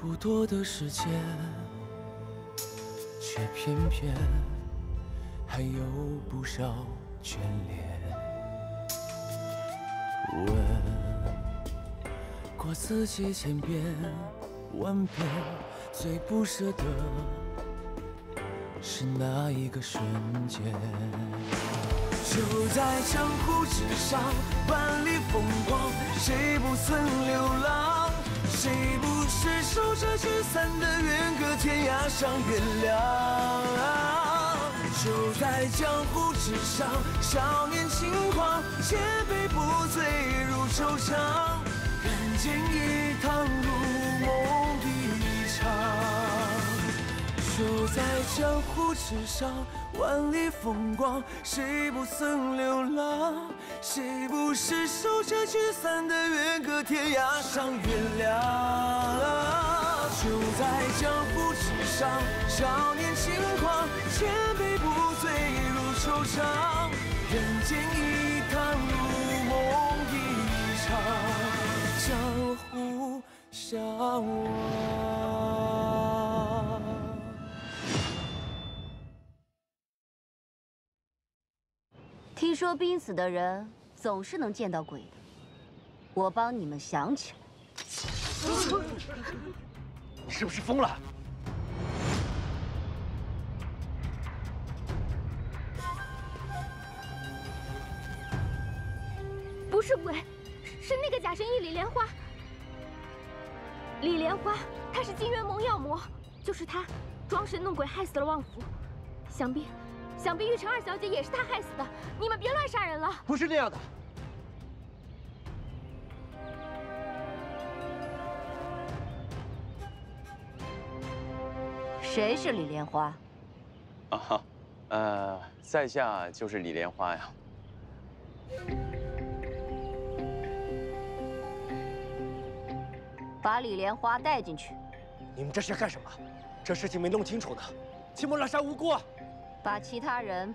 不多的时间，却偏偏还有不少眷恋。问过自己千遍万遍，最不舍得是那一个瞬间。就在江湖之上，万里风光，谁不曾流浪？谁不是守着聚散的远隔天涯上原谅？就在江湖之上，少年轻狂，千杯不醉如惆怅，人间一趟如梦一场。 就在江湖之上，万里风光，谁不曾流浪？谁不是守着聚散的远隔天涯上原谅？就在江湖之上，少年轻狂，千杯不醉如惆怅，人间一趟如梦一场，江湖相望。 听说濒死的人总是能见到鬼的，我帮你们想起来。你是不是疯了？不是鬼，是那个假神医李莲花。李莲花，她是金元盟药魔，就是她装神弄鬼害死了旺福，想必玉成二小姐也是他害死的，你们别乱杀人了。不是那样的，谁是李莲花？啊哈，在下就是李莲花呀。把李莲花带进去。你们这是要干什么？这事情没弄清楚呢，切莫滥杀无辜啊！ 把其他人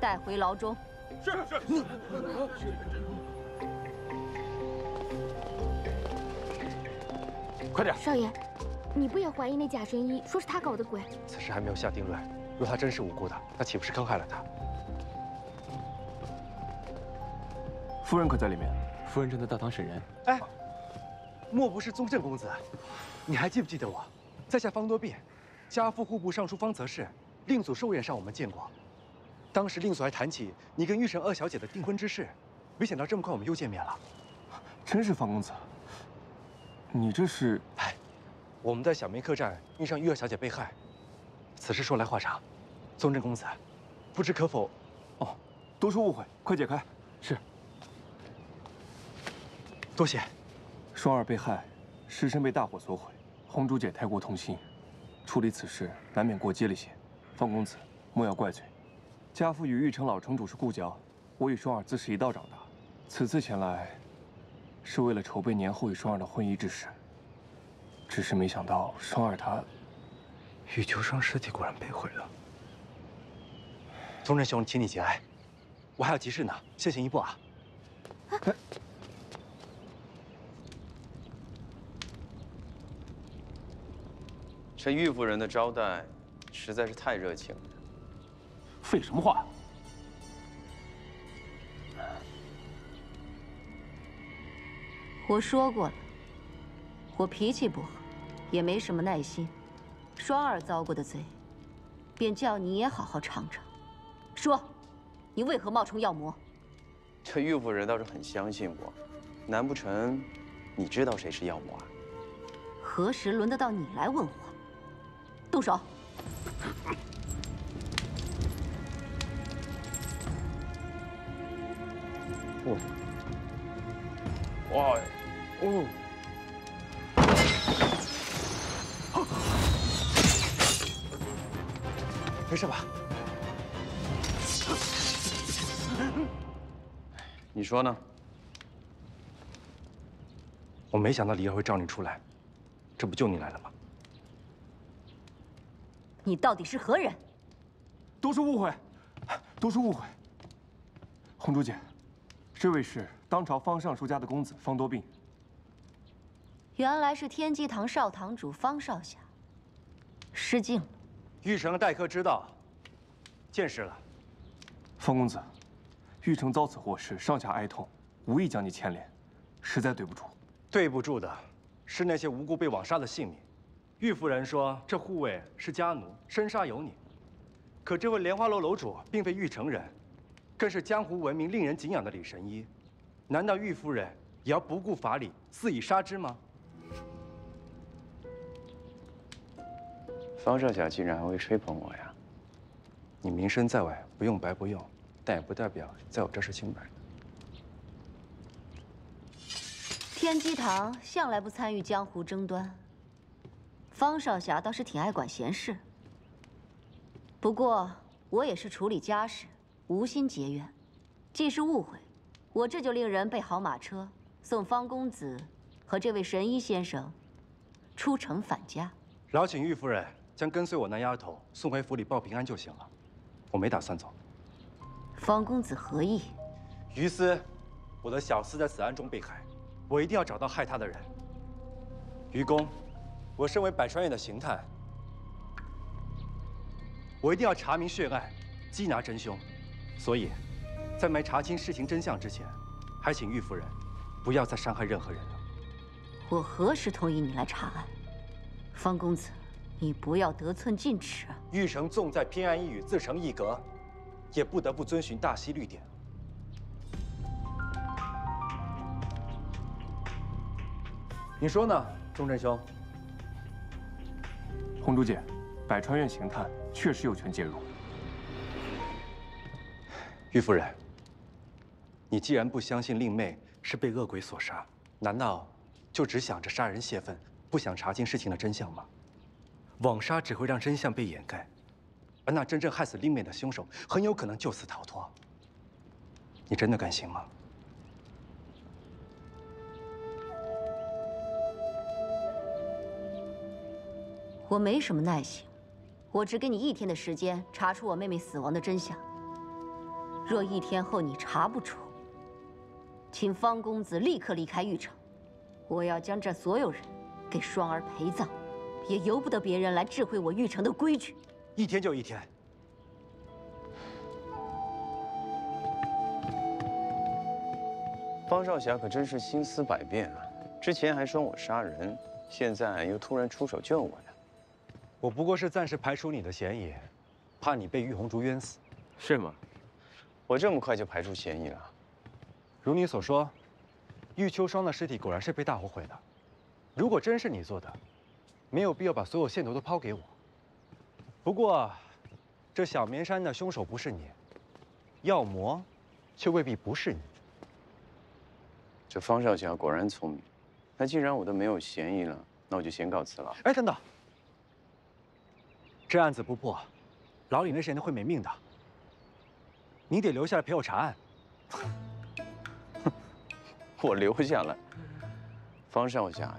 带回牢中。是是。快点！少爷，你不也怀疑那假神医说是他搞的鬼？此事还没有下定论，若他真是无辜的，那岂不是坑害了他？夫人可在里面？夫人正在大堂审人。哎，莫不是宗正公子？你还记不记得我？在下方多变，家父户部尚书方则仕。 令祖寿宴上我们见过，当时令祖还谈起你跟玉成二小姐的订婚之事，没想到这么快我们又见面了。真是方公子，你这是……哎，我们在小梅客栈遇上玉二小姐被害，此事说来话长。宗正公子，不知可否……哦，多说误会，快解开。是。多谢。双儿被害，尸身被大火所毁，红珠姐太过痛心，处理此事难免过激了些。 方公子，莫要怪罪。家父与玉成老城主是故交，我与双儿自是一道长大。此次前来，是为了筹备年后与双儿的婚仪之事。只是没想到双儿她……玉秋生尸体果然被毁了。宗正兄，请你节哀，我还有急事呢，先行一步啊。哎，这玉夫人的招待。 实在是太热情了，废什么话！我说过了，我脾气不好，也没什么耐心。双儿遭过的罪，便叫你也好好尝尝。说，你为何冒充药魔？这玉夫人倒是很相信我，难不成你知道谁是药魔啊？何时轮得到你来问我？动手！ 哇！哦！没事吧？你说呢？我没想到李儿会召你出来，这不救你来了吗？ 你到底是何人？都是误会，都是误会。红珠姐，这位是当朝方尚书家的公子方多病。原来是天机堂少堂主方少侠失敬了。玉成待客之道，见识了。方公子，玉成遭此祸事，上下哀痛，无意将你牵连，实在对不住。对不住的是那些无辜被枉杀的性命。玉夫人说这护卫是家奴，身杀有你。可这位莲花楼楼主并非玉成人，更是江湖闻名、令人敬仰的李神医。难道玉夫人也要不顾法理，肆意杀之吗？方少侠竟然还会吹捧我呀！你名声在外，不用白不用，但也不代表在我这是清白的。天机堂向来不参与江湖争端，方少侠倒是挺爱管闲事。不过我也是处理家事，无心结怨，既是误会。 我这就令人备好马车，送方公子和这位神医先生出城返家。劳请玉夫人将跟随我那丫头送回府里报平安就行了，我没打算走。方公子何意？于私，我的小厮在此案中被害，我一定要找到害他的人。于公，我身为百川院的刑探，我一定要查明血案，缉拿真凶。所以。 在没查清事情真相之前，还请玉夫人不要再伤害任何人了。我何时同意你来查案？方公子，你不要得寸进尺啊！玉成纵在偏安一隅，自成一格，也不得不遵循大西律典。你说呢，钟振兄？红珠姐，百川院刑探确实有权介入。玉夫人。 你既然不相信令妹是被恶鬼所杀，难道就只想着杀人泄愤，不想查清事情的真相吗？枉杀只会让真相被掩盖，而那真正害死令妹的凶手很有可能就此逃脱。你真的甘心吗？我没什么耐心，我只给你1天的时间查出我妹妹死亡的真相。若1天后你查不出， 请方公子立刻离开玉城，我要将这所有人给双儿陪葬，也由不得别人来智慧我玉城的规矩。1天就1天。方少侠可真是心思百变啊！之前还说我杀人，现在又突然出手救我呀！我不过是暂时排除你的嫌疑，怕你被玉红珠冤死。是吗？我这么快就排除嫌疑了？ 如你所说，玉秋霜的尸体果然是被大火毁的。如果真是你做的，没有必要把所有线头都抛给我。不过，这小绵山的凶手不是你，药魔却未必不是你。这方少侠果然聪明。那既然我都没有嫌疑了，那我就先告辞了。哎，等等，这案子不破，老李那些人会没命的。你得留下来陪我查案。我留下来，方少侠，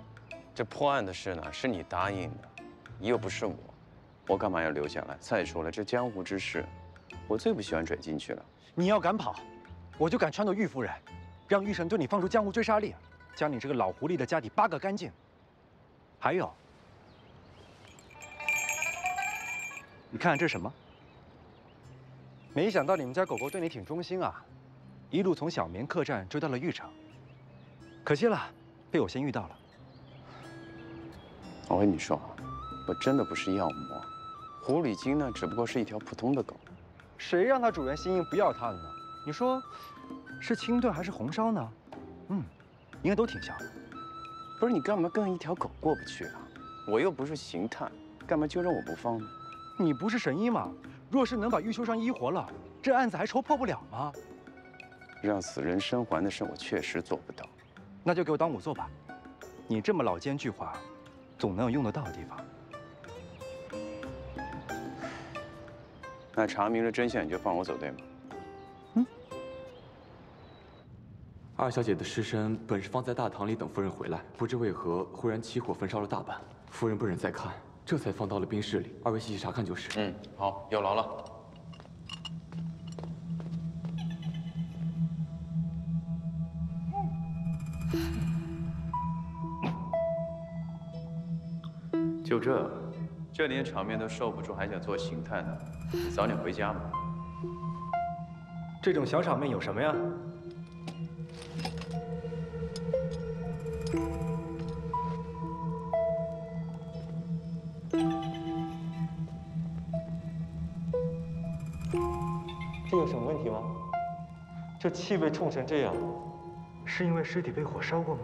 这破案的事呢是你答应的，又不是我，我干嘛要留下来？再说了，这江湖之事，我最不喜欢拽进去了。你要敢跑，我就敢撺掇玉夫人，让玉神对你放出江湖追杀令，将你这个老狐狸的家底扒个干净。还有，你看看这是什么？没想到你们家狗狗对你挺忠心啊，一路从小绵客栈追到了玉城。 可惜了，被我先遇到了。我跟你说，我真的不是药魔，狐狸精呢，只不过是一条普通的狗。谁让它主人心硬不要它的呢？你说，是清炖还是红烧呢？嗯，应该都挺像的。不是你干嘛跟一条狗过不去啊？我又不是刑探，干嘛揪着我不放呢？你不是神医吗？若是能把玉秋霜医活了，这案子还愁破不了吗？让死人生还的事，我确实做不到。 那就给我当仵作吧，你这么老奸巨猾，总能有用得到的地方。那查明了真相，你就放我走，对吗？嗯。二小姐的尸身本是放在大堂里等夫人回来，不知为何忽然起火焚烧了大半，夫人不忍再看，这才放到了冰室里。二位细细查看就是。嗯，好，有劳了。就这，这连场面都受不住，还想做刑探呢？你早点回家吧。这种小场面有什么呀？这有什么问题吗？这气味冲成这样，是因为尸体被火烧过吗？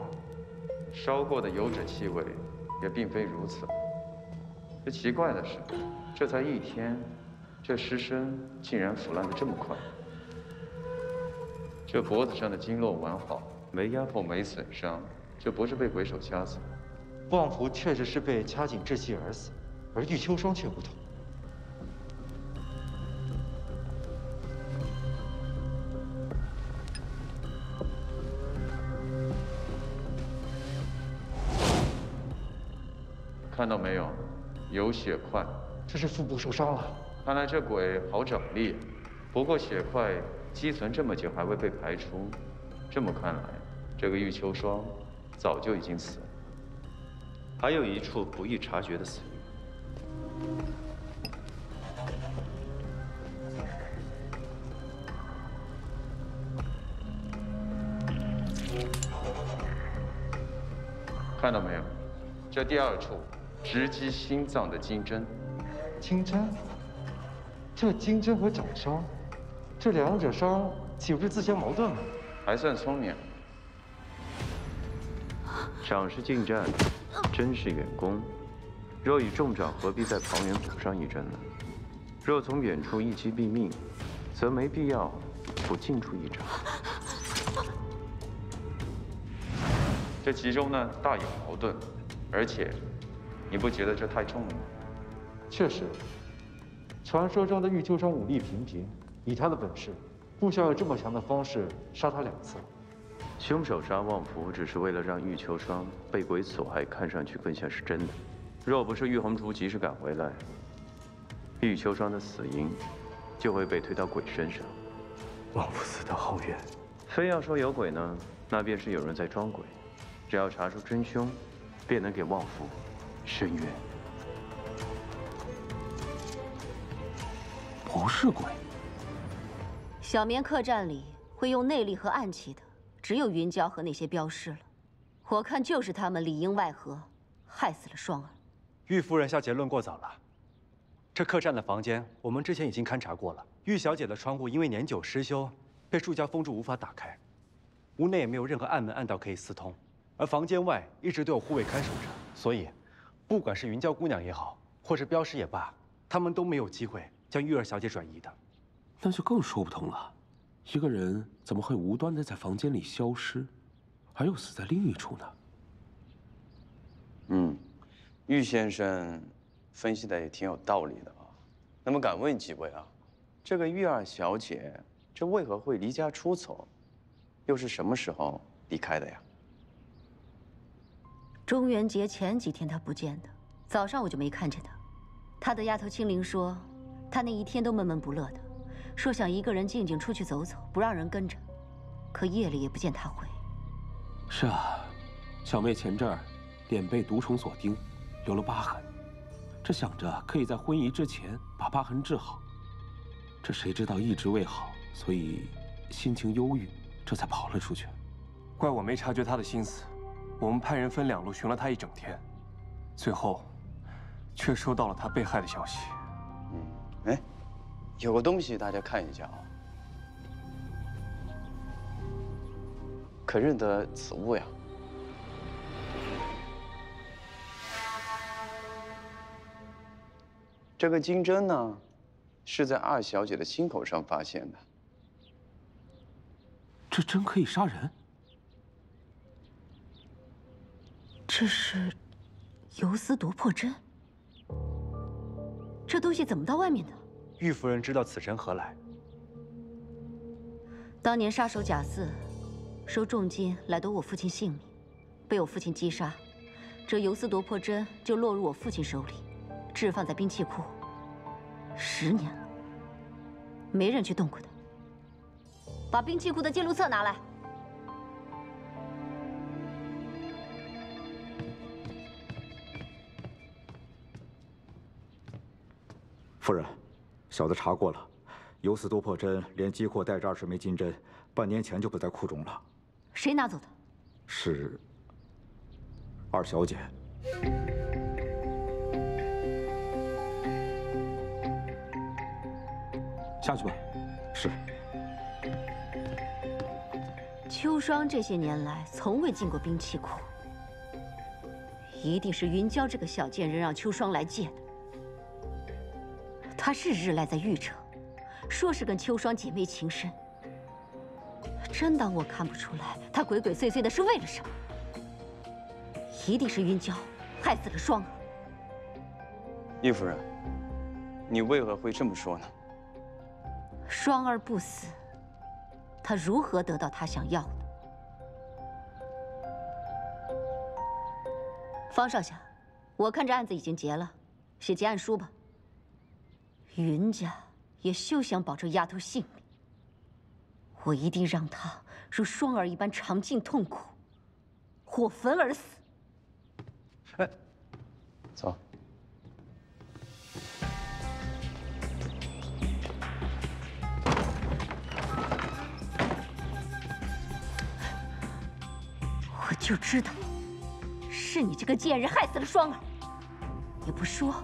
烧过的油脂气味也并非如此。最奇怪的是，这才一天，这尸身竟然腐烂得这么快。这脖子上的经络完好，没压迫，没损伤，这不是被鬼手掐死。旺福确实是被掐颈窒息而死，而玉秋霜却不同。 看到没有，有血块，这是腹部受伤了。看来这鬼好掌力，不过血块积存这么久还未被排出，这么看来，这个玉秋霜早就已经死了。还有一处不易察觉的死域，看到没有，这第二处。 直击心脏的金针，金针，这金针和掌伤，这两者伤岂不是自相矛盾吗？还算聪明。掌是近战，针是远攻。若以重掌，何必在旁缘补上一针呢？若从远处一击毙命，则没必要补近处一掌。这其中呢，大有矛盾，而且。 你不觉得这太重了吗？确实，传说中的玉秋霜武力平平，以他的本事，不需要用这么强的方式杀他两次。凶手杀旺福，只是为了让玉秋霜被鬼所害，看上去更像是真的。若不是玉红烛及时赶回来，玉秋霜的死因就会被推到鬼身上。旺福死得好冤，非要说有鬼呢，那便是有人在装鬼。只要查出真凶，便能给旺福。 深渊不是鬼。小眠客栈里会用内力和暗器的，只有云娇和那些镖师了。我看就是他们里应外合，害死了双儿。玉夫人下结论过早了。这客栈的房间，我们之前已经勘察过了。玉小姐的窗户因为年久失修，被树胶封住，无法打开。屋内也没有任何暗门暗道可以私通，而房间外一直都有护卫看守着，所以。 不管是云娇姑娘也好，或是镖师也罢，他们都没有机会将玉儿小姐转移的，那就更说不通了。一个人怎么会无端的在房间里消失，而又死在另一处呢？嗯，玉先生分析的也挺有道理的啊。那么敢问几位啊，这个玉儿小姐这为何会离家出走，又是什么时候离开的呀？ 中元节前几天他不见的，早上我就没看见他。他的丫头青灵说，他那一天都闷闷不乐的，说想一个人静静出去走走，不让人跟着。可夜里也不见他回。是啊，小妹前阵儿脸被毒虫所叮，留了疤痕。这想着可以在婚仪之前把疤痕治好，这谁知道一直未好，所以心情忧郁，这才跑了出去。怪我没察觉他的心思。 我们派人分两路寻了他一整天，最后却收到了他被害的消息。嗯，哎，有个东西大家看一下啊，可认得此物呀？这个金针呢，是在二小姐的心口上发现的。这针可以杀人？ 这是游丝夺魄针，这东西怎么到外面的？玉夫人知道此针何来？当年杀手贾四收重金来夺我父亲性命，被我父亲击杀，这游丝夺魄针就落入我父亲手里，置放在兵器库，10年了，没人去动过的。把兵器库的记录册拿来。夫人，小的查过了，有死多破针，连击破带着20枚金针，半年前就不在库中了。谁拿走的？是二小姐。 下去吧。是。秋霜这些年来从未进过兵器库，一定是云娇这个小贱人让秋霜来借的。她日日赖在玉城，说是跟秋霜姐妹情深，真当我看不出来她鬼鬼祟祟的是为了什么？一定是云娇害死了双儿。叶夫人，你为何会这么说呢？ 双儿不死，他如何得到他想要的？方少侠，我看这案子已经结了，写结案书吧。云家也休想保这丫头性命，我一定让她如双儿一般尝尽痛苦，火焚而死。哎，走。 就知道是你这个贱人害死了双儿，也不说，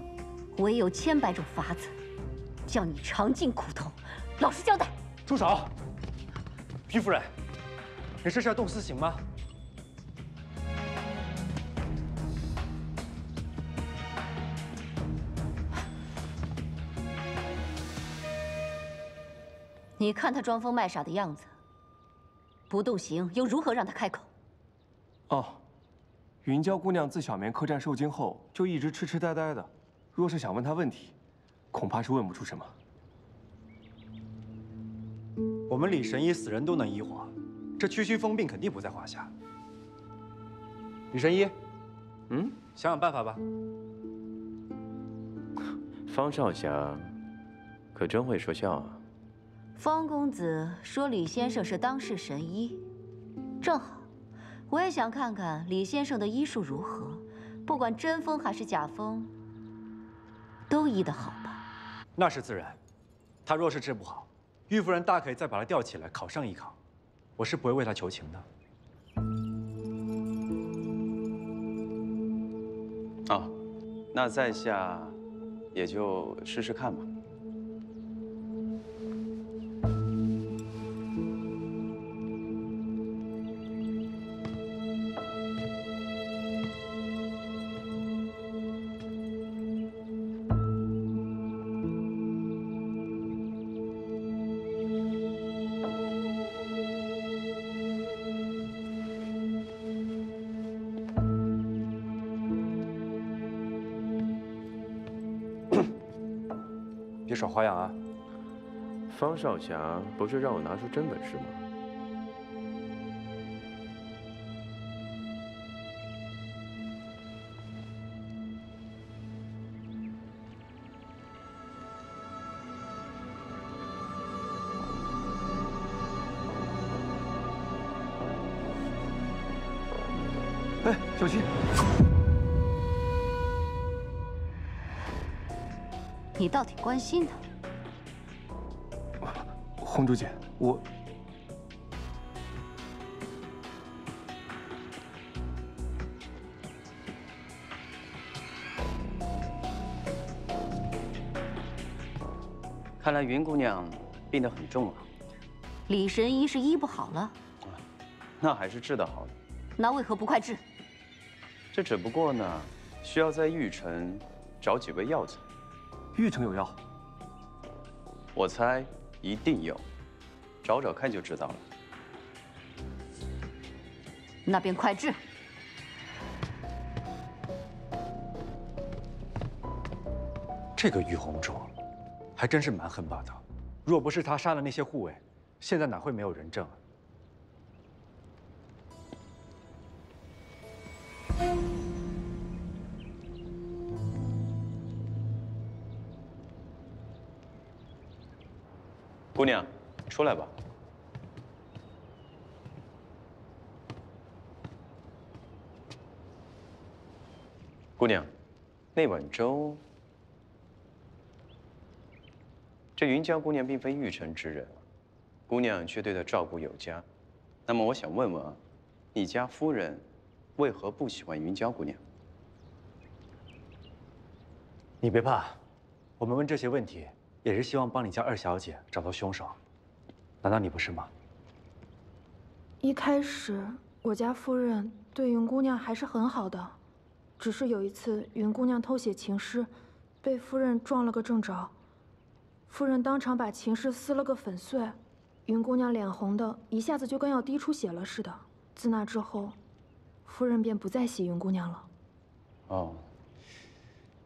我也有千百种法子，叫你尝尽苦头，老实交代。住手！于夫人，你这是要动私刑吗？你看他装疯卖傻的样子，不动刑又如何让他开口？ 哦，云娇姑娘自小棉客栈受惊后，就一直痴痴呆呆的。若是想问她问题，恐怕是问不出什么。我们李神医死人都能医活，这区区疯病肯定不在话下。李神医，想想办法吧。方少侠，可真会说笑啊。方公子说李先生是当世神医，正好。 我也想看看李先生的医术如何，不管真疯还是假疯，都医得好吧？那是自然。他若是治不好，玉夫人大可以再把他吊起来考上一考。我是不会为他求情的。哦，那在下也就试试看吧。 别耍花样啊！方少侠不是让我拿出真本事吗？哎，小心！ 你倒挺关心他，红竹姐，我看来云姑娘病得很重啊。李神医是医不好了，那还是治得好的。那为何不快治？这只不过呢，需要在玉城找几味药材。 玉城有药，我猜一定有，找找看就知道了。那便快治。这个玉红珠还真是蛮横霸道，若不是他杀了那些护卫，现在哪会没有人证啊？ 姑娘，出来吧。姑娘，那碗粥这云娇姑娘并非玉城之人，姑娘却对她照顾有加。那么我想问问啊，你家夫人为何不喜欢云娇姑娘？你别怕，我们问这些问题也是希望帮你家二小姐找到凶手，难道你不是吗？一开始我家夫人对云姑娘还是很好的，只是有一次云姑娘偷写情诗，被夫人撞了个正着。 夫人当场把情诗撕了个粉碎，云姑娘脸红的一下子就跟要滴出血了似的。自那之后，夫人便不再喜云姑娘了。哦，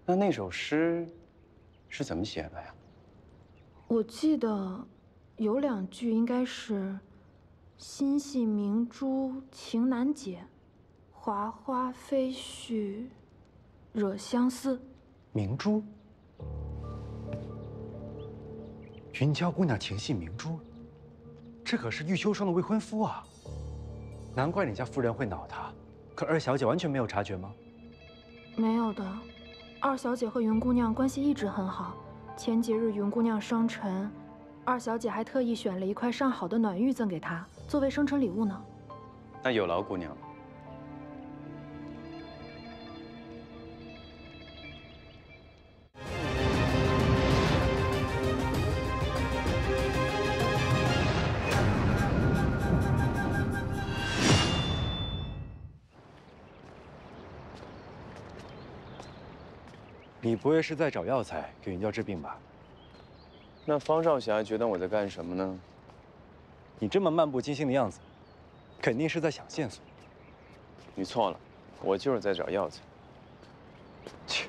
那首诗是怎么写的呀？我记得有两句应该是“心系明珠情难解，华花飞絮惹相思”。明珠。 云娇姑娘情系明珠，这可是玉秋霜的未婚夫啊！难怪你家夫人会恼他。可二小姐完全没有察觉吗？没有的，二小姐和云姑娘关系一直很好。前几日云姑娘生辰，二小姐还特意选了一块上好的暖玉赠给她，作为生辰礼物呢。那有劳姑娘了。你不会是在找药材给云娇治病吧？那方少侠觉得我在干什么呢？你这么漫不经心的样子，肯定是在想线索。你错了，我就是在找药材。切！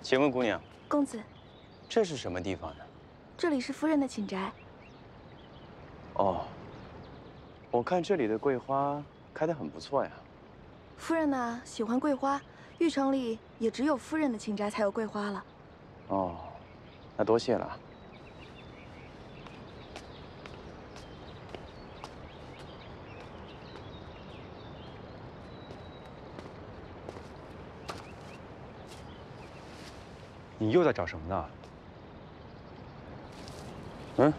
请问姑娘，公子，这是什么地方呢？这里是夫人的寝宅。哦，我看这里的桂花开得很不错呀。 夫人呢，喜欢桂花，玉城里也只有夫人的寝宅才有桂花了。哦，那多谢了。你又在找什么呢？嗯，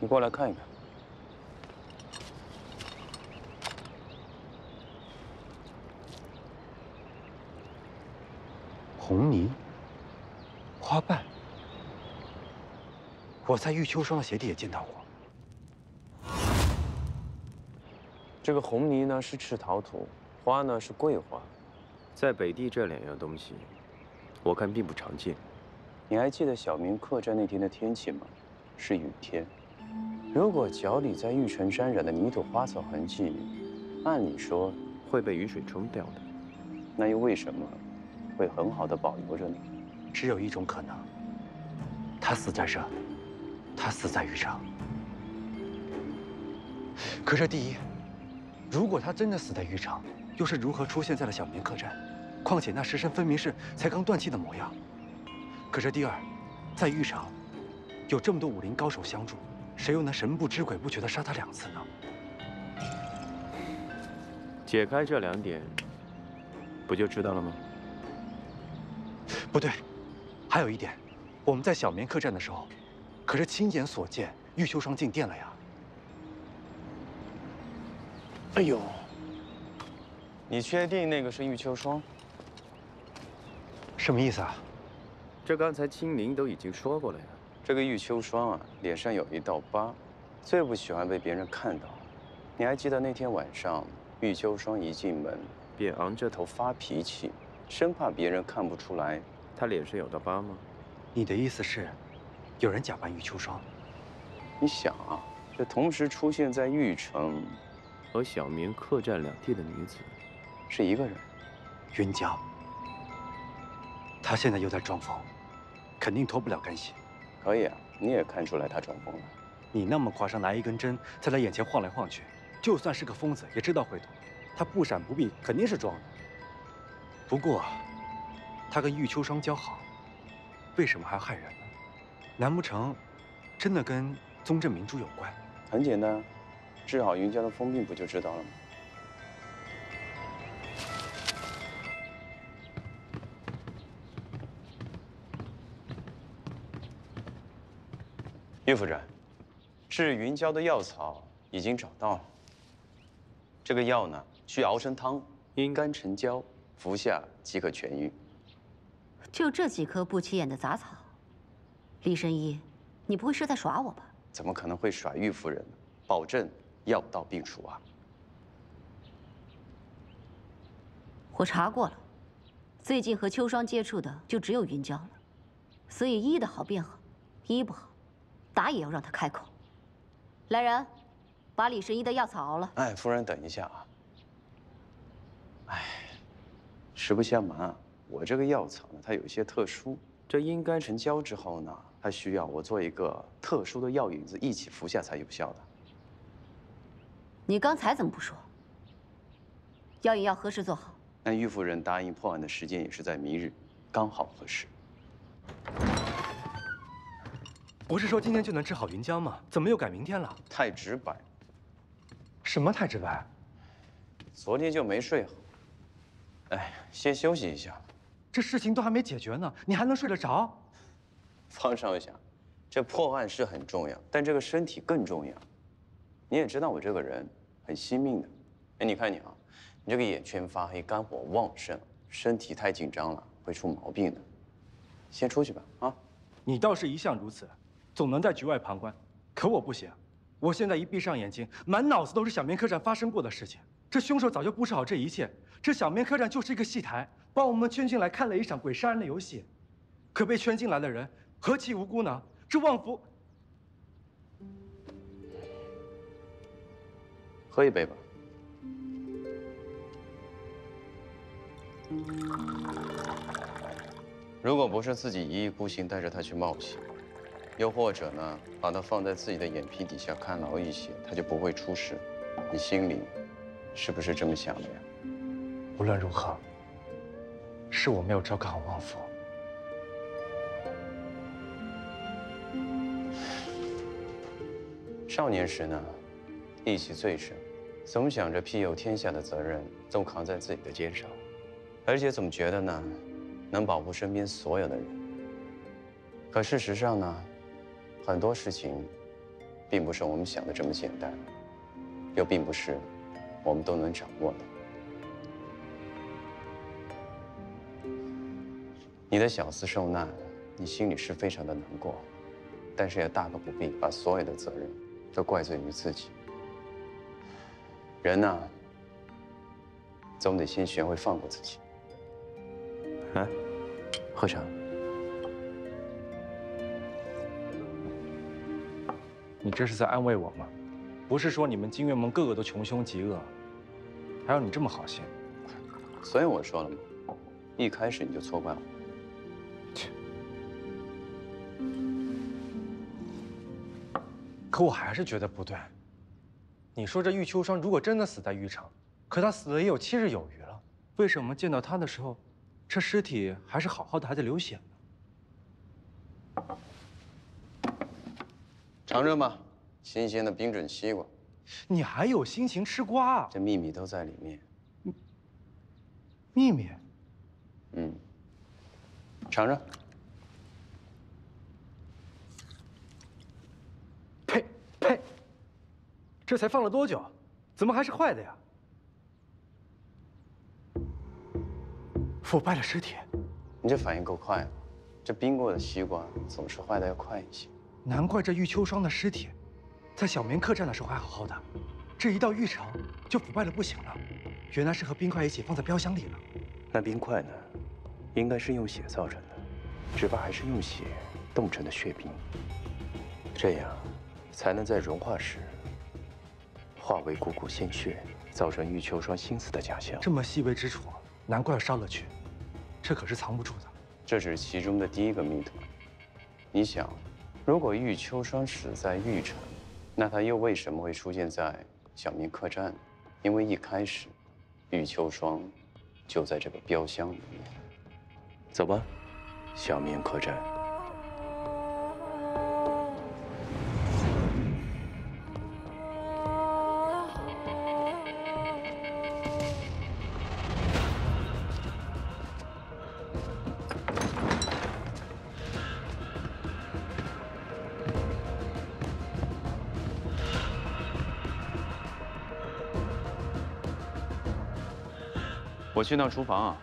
你过来看一看。 红泥花瓣，我在玉秋霜的鞋底也见到过。这个红泥呢是赤陶土，花呢是桂花，在北地这两样东西，我看并不常见。你还记得小明客栈那天的天气吗？是雨天。如果脚底在玉尘沾染的泥土花草痕迹，按理说会被雨水冲掉的，那又为什么？ 会很好的保留着你。只有一种可能，他死在这，他死在玉城。可是第一，如果他真的死在玉城，又是如何出现在了小明客栈？况且那尸身分明是才刚断气的模样。可是第二，在玉城，有这么多武林高手相助，谁又能神不知鬼不觉的杀他两次呢？解开这两点，不就知道了吗？ 不对，还有一点，我们在小棉客栈的时候，可是亲眼所见玉秋霜进店了呀。哎呦，你确定那个是玉秋霜？什么意思啊？这刚才青灵都已经说过了呀。这个玉秋霜啊，脸上有一道疤，最不喜欢被别人看到。你还记得那天晚上，玉秋霜一进门便昂着头发脾气，生怕别人看不出来。 他脸上有道疤吗？你的意思是，有人假扮玉秋霜？你想啊，这同时出现在玉城和小明客栈两地的女子，是一个人，云娇。她现在又在装疯，肯定脱不了干系。可以啊，你也看出来她装疯了。你那么夸张，拿一根针在她眼前晃来晃去，就算是个疯子也知道会躲。她不闪不避，肯定是装的。不过。 他跟玉秋霜交好，为什么还要害人呢？难不成真的跟宗镇明珠有关？很简单，治好云家的疯病不就知道了吗？岳副诊，治云蛟的药草已经找到了。这个药呢，需熬成汤，阴干沉胶，服下即可痊愈。就这几颗不起眼的杂草，李神医，你不会是在耍我吧？怎么可能会耍岳夫人呢？保证药到病除啊！我查过了，最近和秋霜接触的就只有云蛟了，所以医的好便好，医不好。 打也要让他开口。来人，把李神医的药草熬了。哎，夫人等一下啊。哎，实不相瞒啊，我这个药草呢，它有些特殊。这阴干沉胶之后呢，它需要我做一个特殊的药引子一起服下才有效的。你刚才怎么不说？药引要何时做好？那玉夫人答应破案的时间也是在明日，刚好合适。 不是说今天就能治好云蛟吗？怎么又改明天了？太直白。什么太直白？昨天就没睡好。哎，先休息一下。这事情都还没解决呢，你还能睡得着？方少侠，这破案是很重要，但这个身体更重要。你也知道我这个人很惜命的。哎，你看你啊，你这个眼圈发黑，肝火旺盛，身体太紧张了会出毛病的。先出去吧，啊。你倒是一向如此。 总能在局外旁观，可我不行。我现在一闭上眼睛，满脑子都是小面客栈发生过的事情。这凶手早就布置好这一切，这小面客栈就是一个戏台，把我们圈进来看了一场鬼杀人的游戏。可被圈进来的人何其无辜呢？这旺福，喝一杯吧。如果不是自己一意孤行带着他去冒险。 又或者呢，把它放在自己的眼皮底下看牢一些，它就不会出事。你心里是不是这么想的呀？无论如何，是我没有照看好旺福。少年时呢，义气最深，总想着庇佑天下的责任都扛在自己的肩上，而且总觉得呢，能保护身边所有的人。可事实上呢？ 很多事情，并不是我们想的这么简单，又并不是我们都能掌握的。你的小厮受难，你心里是非常的难过，但是也大可不必把所有的责任都怪罪于自己。人呐，总得先学会放过自己。来，喝茶。 你这是在安慰我吗？不是说你们金月盟个个都穷凶极恶，还有你这么好心，所以我说了嘛，一开始你就错怪我。切！可我还是觉得不对。你说这玉秋霜如果真的死在玉城，可她死了也有7日有余了，为什么见到她的时候，这尸体还是好好的，还在流血呢？ 尝尝吧，新鲜的冰镇西瓜。你还有心情吃瓜啊？这秘密都在里面。秘密？嗯。尝尝。呸呸！这才放了多久？怎么还是坏的呀？腐败的尸体。你这反应够快的，这冰过的西瓜总是坏的要快一些。 难怪这玉秋霜的尸体，在小棉客栈的时候还好好的，这一到玉城就腐败的不行了。原来是和冰块一起放在标箱里了。那冰块呢？应该是用血造成的，只怕还是用血冻成的血冰，这样才能在融化时化为汩汩鲜血，造成玉秋霜心思的假象。这么细微之处，难怪要烧了去，这可是藏不住的。这只是其中的第一个谜团。你想？ 如果玉秋霜死在玉城，那他又为什么会出现在小面客栈？因为一开始，玉秋霜就在这个标箱里面。走吧，小面客栈。我去趟厨房啊。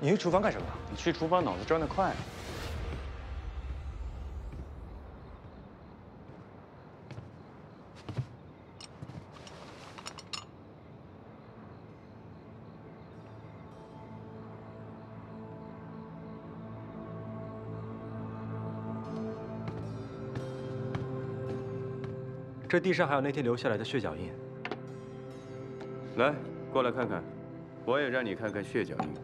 你去厨房干什么？你去厨房脑子转得快啊。这地上还有那天留下来的血脚印。来，过来看看，我也让你看看血脚印。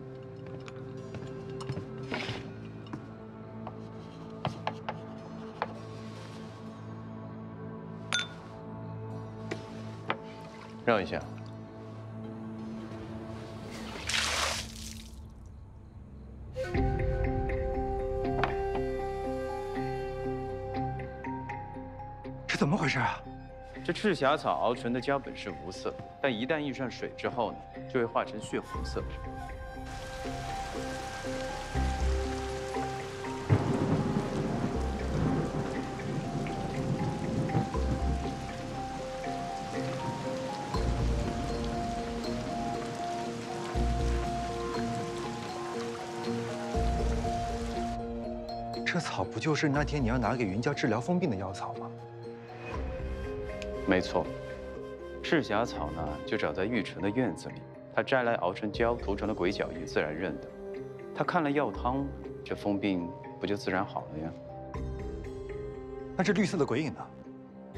让一下。这怎么回事啊？ 这赤霞草熬成的胶本是无色，但一旦遇上水之后呢，就会化成血红色。这草不就是那天你要拿给云家治疗疯病的药草吗？ 没错，赤霞草呢，就长在玉纯的院子里。他摘来熬成胶，涂成了鬼脚印，自然认得。他看了药汤，这疯病不就自然好了呀？那这绿色的鬼影呢？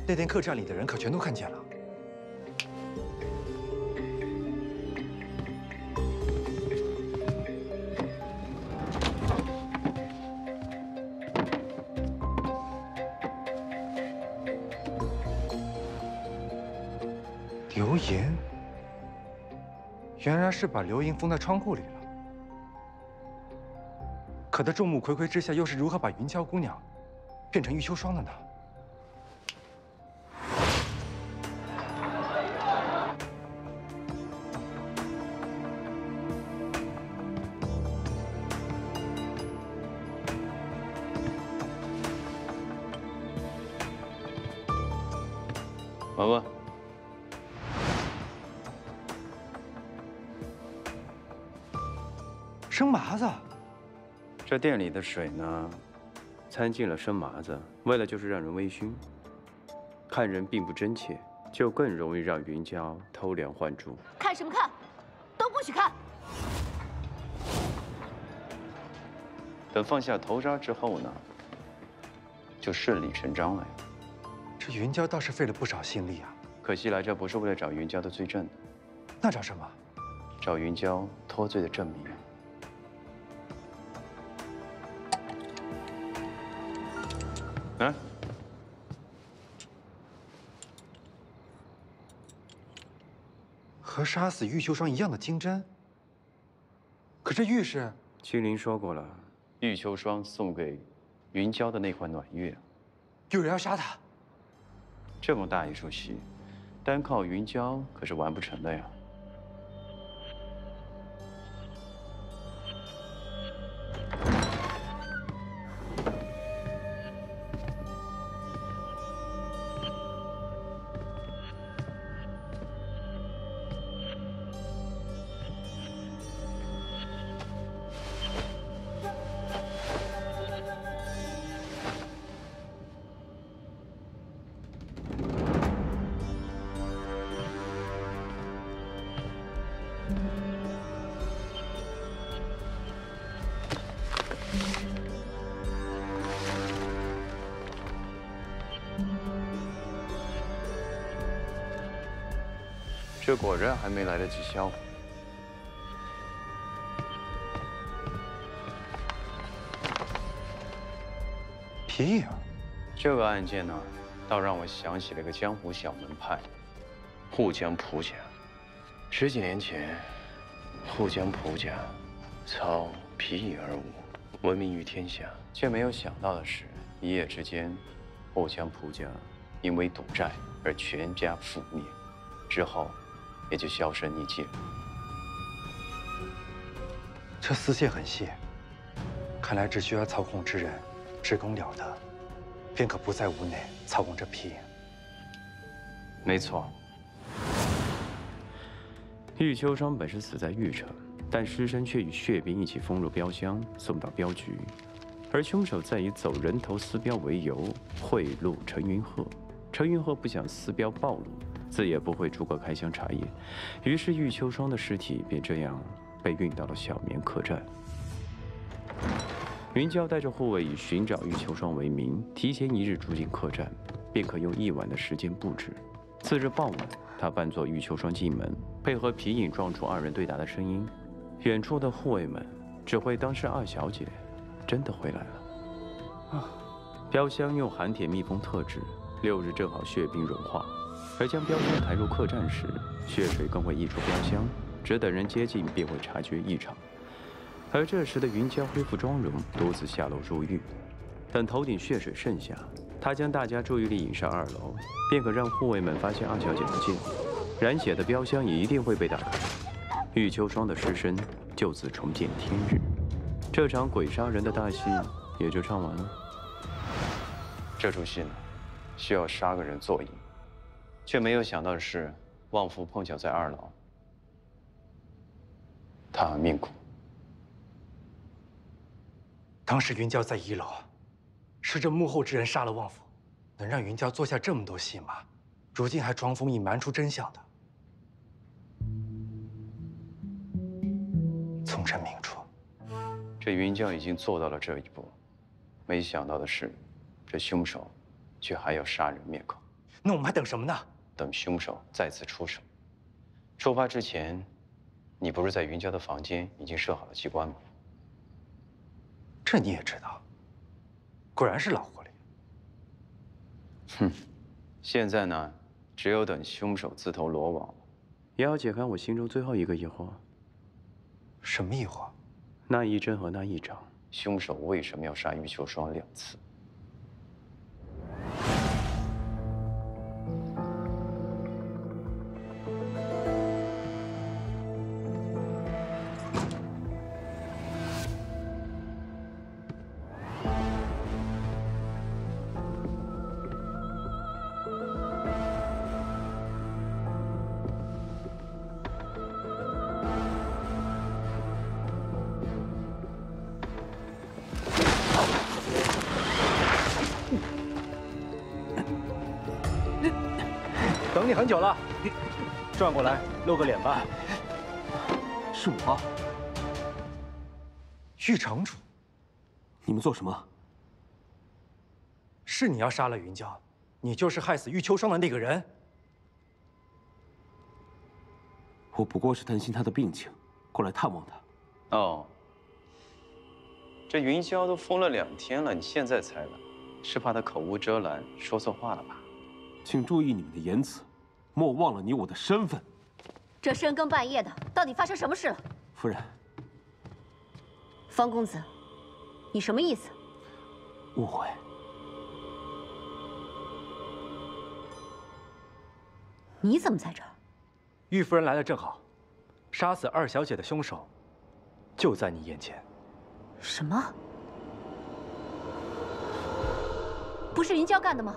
那天客栈里的人可全都看见了。流言，原来是把流言封在窗户里了。可他众目睽睽之下，又是如何把云娇姑娘变成玉秋霜的呢？文文。 生麻子，这店里的水呢，掺进了生麻子，为了就是让人微醺，看人并不真切，就更容易让云娇偷梁换柱。看什么看，都不许看！等放下头纱之后呢，就顺理成章了呀。这云娇倒是费了不少心力啊。可惜来这不是为了找云娇的罪证的，那找什么？找云娇脱罪的证明。 啊！和杀死玉秋霜一样的金针，可这玉是……麒麟说过了，玉秋霜送给云娇的那块暖玉，有人要杀他。这么大一出戏，单靠云娇可是完不成的呀。 这果然还没来得及消化。皮影，这个案件呢，倒让我想起了个江湖小门派——沪江蒲家。十几年前，沪江蒲家操皮影而舞，闻名于天下。却没有想到的是，一夜之间，沪江蒲家因为赌债而全家覆灭，之后。 也就销声匿迹了。这丝线很细，看来只需要操控之人职工了得，便可不在屋内操控这皮影。没错，玉秋霜本是死在玉城，但尸身却与血冰一起封入镖箱，送到镖局。而凶手再以走人头私镖为由贿赂陈云鹤。陈云鹤不想私镖暴露，自也不会逐个开箱查验，于是玉秋霜的尸体便这样被运到了小棉客栈。 云娇带着护卫以寻找玉秋霜为名，提前一日住进客栈，便可用一晚的时间布置。次日傍晚，他扮作玉秋霜进门，配合皮影撞出二人对答的声音。远处的护卫们指挥当事二小姐真的回来了。啊！镖箱用含铁密封特制，6日正好血冰融化，而将镖箱抬入客栈时，血水更会溢出镖箱，只等人接近便会察觉异常。 而这时的云娇恢复妆容，独自下楼入狱。等头顶血水渗下，她将大家注意力引上2楼，便可让护卫们发现二小姐不见。染血的标箱也一定会被打开，玉秋霜的尸身就此重见天日。这场鬼杀人的大戏也就唱完了。这出戏呢，需要杀个人做瘾，却没有想到的是，旺福碰巧在2楼，他命苦。 当时云娇在1楼，是这幕后之人杀了旺夫，能让云娇做下这么多戏码，如今还装疯以瞒出真相的，从臣明处。这云娇已经做到了这一步，没想到的是，这凶手却还要杀人灭口。那我们还等什么呢？等凶手再次出手。出发之前，你不是在云娇的房间已经设好了机关吗？ 这你也知道，果然是老狐狸。哼，现在呢，只有等凶手自投罗网，也要解开我心中最后一个疑惑。什么疑惑？那一针和那一掌，凶手为什么要杀玉秋霜2次？等你很久了，你转过来露个脸吧。是我，玉城主。你们做什么？是你要杀了云娇，你就是害死玉秋霜的那个人。我不过是担心她的病情，过来探望她。哦，这云娇都疯了2天了，你现在才来，是怕她口无遮拦，说错话了吧？请注意你们的言辞。 莫忘了你我的身份。这深更半夜的，到底发生什么事了？夫人，方公子，你什么意思？误会。你怎么在这儿？玉夫人来的正好，杀死二小姐的凶手就在你眼前。什么？不是云娇干的吗？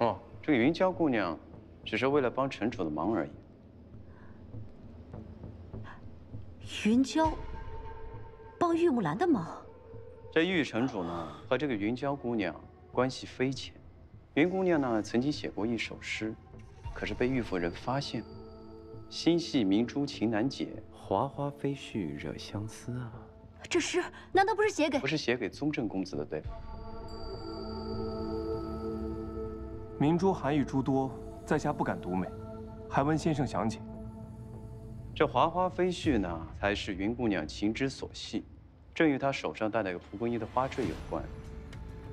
哦，这个云娇姑娘。 只是为了帮城主的忙而已。云娇帮玉木兰的忙，这玉城主呢和这个云娇姑娘关系匪浅。云姑娘呢曾经写过一首诗，可是被玉夫人发现了。心系明珠情难解，华花飞絮惹相思啊。这诗难道不是写给？不是写给宗正公子的，对吧？明珠含义诸多。 在下不敢独美，还闻先生详解。这华花飞絮呢，才是云姑娘情之所系，正与她手上戴那个蒲公英的花坠有关。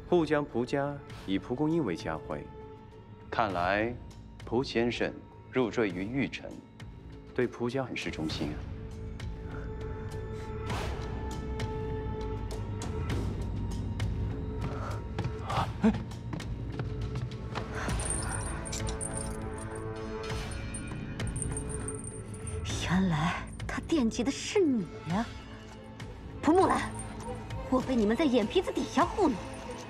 故将蒲家以蒲公英为家徽，看来蒲先生入赘于玉城，对蒲家很是忠心啊。哎 原来他惦记的是你呀，蒲木兰，我被你们在眼皮子底下糊弄，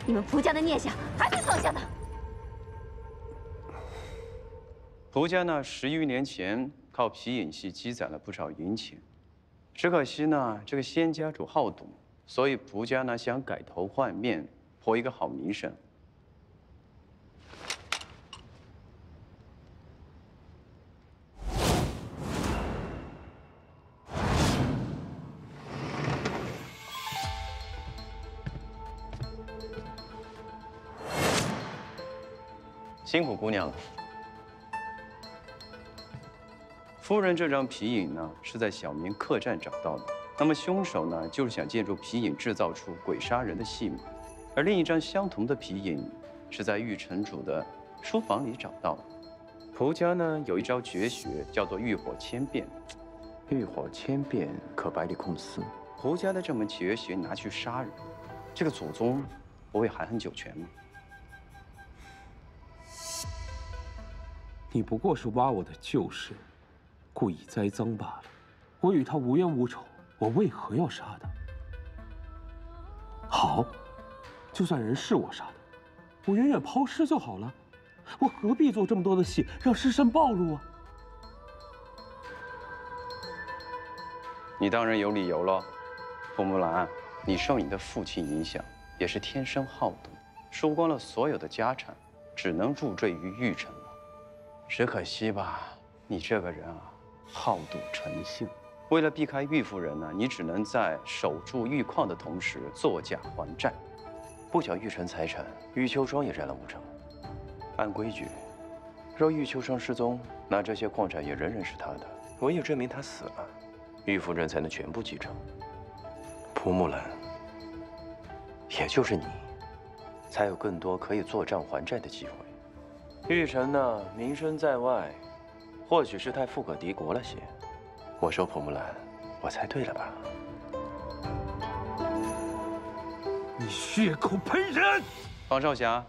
你们蒲家的念想还没放下呢。蒲家呢，10余年前靠皮影戏积攒了不少银钱，只可惜呢，这个先家主好赌，所以蒲家呢想改头换面，博一个好名声。辛苦姑娘了。 夫人这张皮影呢，是在小民客栈找到的。那么凶手呢，就是想借助皮影制造出鬼杀人的戏码。而另一张相同的皮影，是在玉城主的书房里找到的。蒲家呢，有一招绝学，叫做浴火千变。浴火千变，可百里控司。蒲家的这门绝学拿去杀人，这个祖宗不会含恨九泉吗？你不过是挖我的旧事。 故意栽赃罢了，我与他无冤无仇，我为何要杀他？好，就算人是我杀的，我远远抛尸就好了，我何必做这么多的戏，让尸身暴露啊？你当然有理由了，傅木兰，你受你的父亲影响，也是天生好赌，输光了所有的家产，只能入赘于玉城了，只可惜吧，你这个人啊。 好赌成性，为了避开玉夫人呢，你只能在守住玉矿的同时作假还债。不缴玉城财产，玉秋霜也占了5成。按规矩，若玉秋霜失踪，那这些矿产也人人是他的。唯有证明他死了，玉夫人才能全部继承。蒲木兰，也就是你，才有更多可以做账还债的机会。玉城呢，名声在外。 或许是太富可敌国了些，我说蒲木兰，我猜对了吧？你血口喷人！方少侠，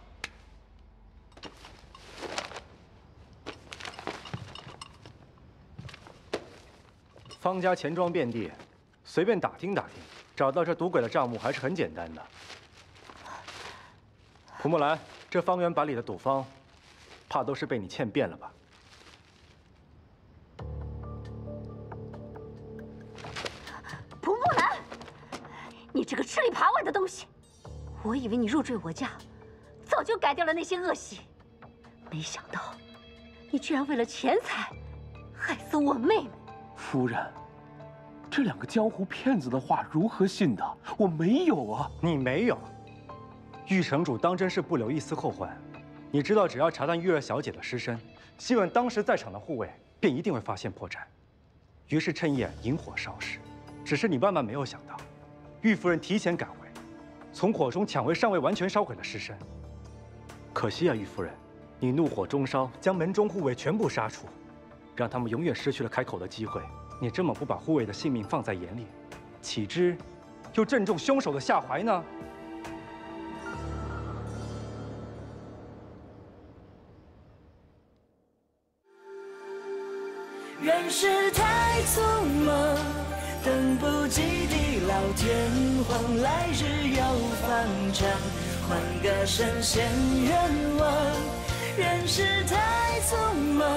方家钱庄遍地，随便打听打听，找到这赌鬼的账目还是很简单的。蒲木兰，这方圆百里的赌坊，怕都是被你欠遍了吧？ 你这个吃里扒外的东西！我以为你入赘我家，早就改掉了那些恶习，没想到你居然为了钱财害死我妹妹。夫人，这两个江湖骗子的话如何信的？我没有啊！你没有，玉城主当真是不留一丝后患。你知道，只要查探月儿小姐的尸身，即问当时在场的护卫，便一定会发现破绽。于是趁夜引火烧尸，只是你万万没有想到。 玉夫人提前赶回，从火中抢回尚未完全烧毁的尸身。可惜啊，玉夫人，你怒火中烧，将门中护卫全部杀除，让他们永远失去了开口的机会。你这么不把护卫的性命放在眼里，岂知又正中凶手的下怀呢？人世太匆忙。 等不及地老天荒，来日要放长，换个神仙愿望。人世太匆忙，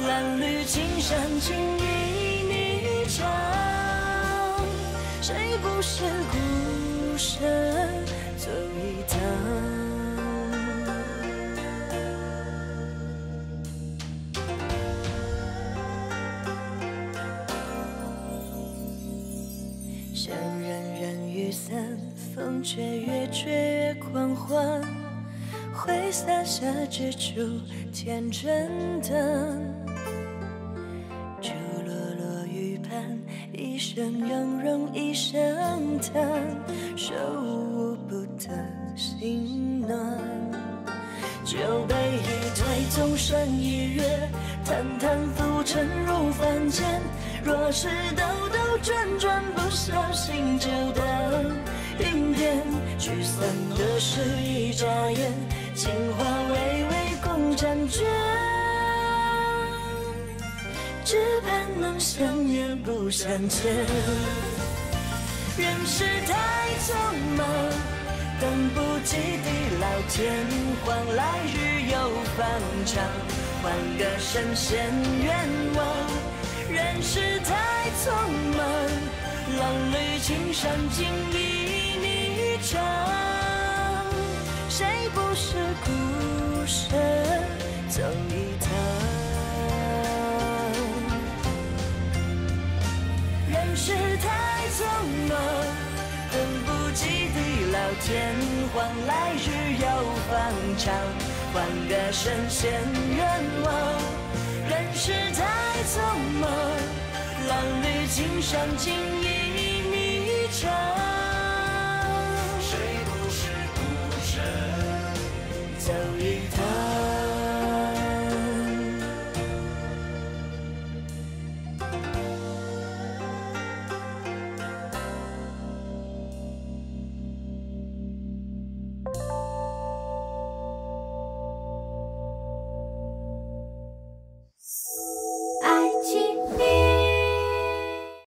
褴褛青衫轻易霓裳。谁不是孤身走一趟？风却越吹越狂欢，挥洒下只处天真的。就落落玉盘，一生雍容一生叹，手舞不得心暖。酒杯一醉，纵身一跃，坦坦浮沉入凡间。若是兜兜转转，不小心就到。 云边聚散的事一眨眼，情话微微共婵娟。只盼能相约不相见。人世太匆忙，等不及地老天荒，来日又方长，换个神仙愿望。人世太匆忙，浪里青山静谧一场，谁不是孤身走一趟？人世太匆忙，恨不及地老天荒，来日又方长，换个神仙愿望。 人世太匆忙，浪里青山静谧。